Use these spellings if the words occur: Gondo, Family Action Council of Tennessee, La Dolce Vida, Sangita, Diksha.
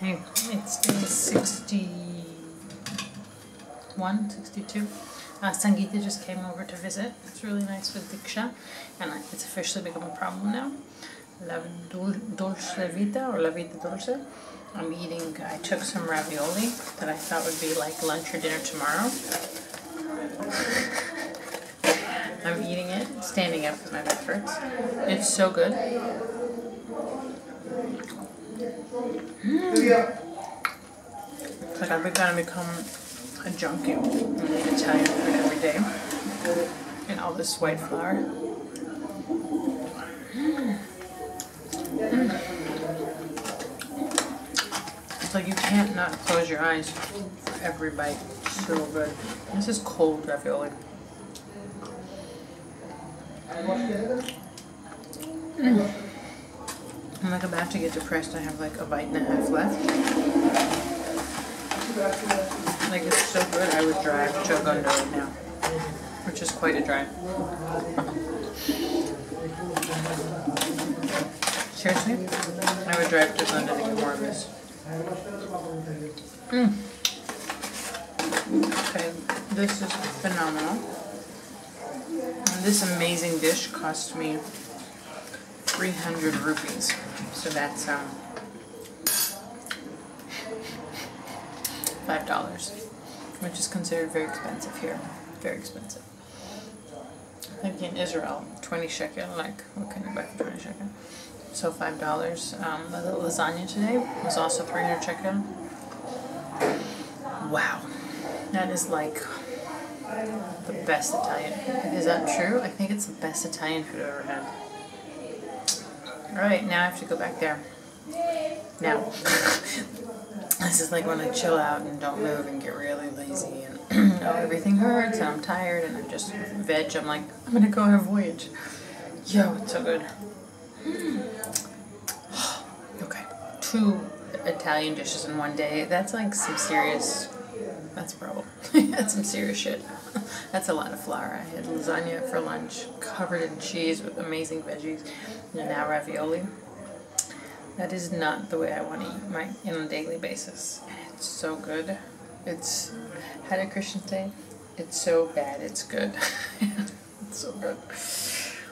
think it's day 61, 62. Sangita just came over to visit. It's really nice with Diksha, and it's officially become a problem now. La Dolce Vita, or La Vita Dolce. I'm eating, I took some ravioli that I thought would be like lunch or dinner tomorrow. I'm eating it, standing up because my back hurts. It's so good. It's like I've got to become a junkie and eat Italian food every day. And all this white flour. It's like you can't not close your eyes for every bite. So good. This is cold ravioli. I'm like about to get depressed. I have like a bite and a half left. Like it's so good. I would drive to Gondo right now, which is quite a drive. Seriously, I would drive to Gondo to get more of this. Okay, this is phenomenal. And this amazing dish cost me 300 rupees. So that's $5, which is considered very expensive here. Very expensive. I think in Israel, 20 shekel, like what can you buy for 20 shekel? So $5. The lasagna today was also 300 shekel. Wow. That is like the best Italian. Is that true? I think it's the best Italian food I've ever had. Alright, now I have to go back there. Now. This is like when I chill out and don't move and get really lazy and oh, everything hurts and I'm tired and I'm just veg. I'm like, I'm gonna go on a voyage. Yo, it's so good. Okay. 2 Italian dishes in one day. That's like some serious... That's a problem. That's some serious shit. That's a lot of flour. I had lasagna for lunch, covered in cheese with amazing veggies, and now ravioli. That is not the way I want to eat my on a daily basis. And it's so good. It's how did Christian say? It's so bad. It's good. It's so good.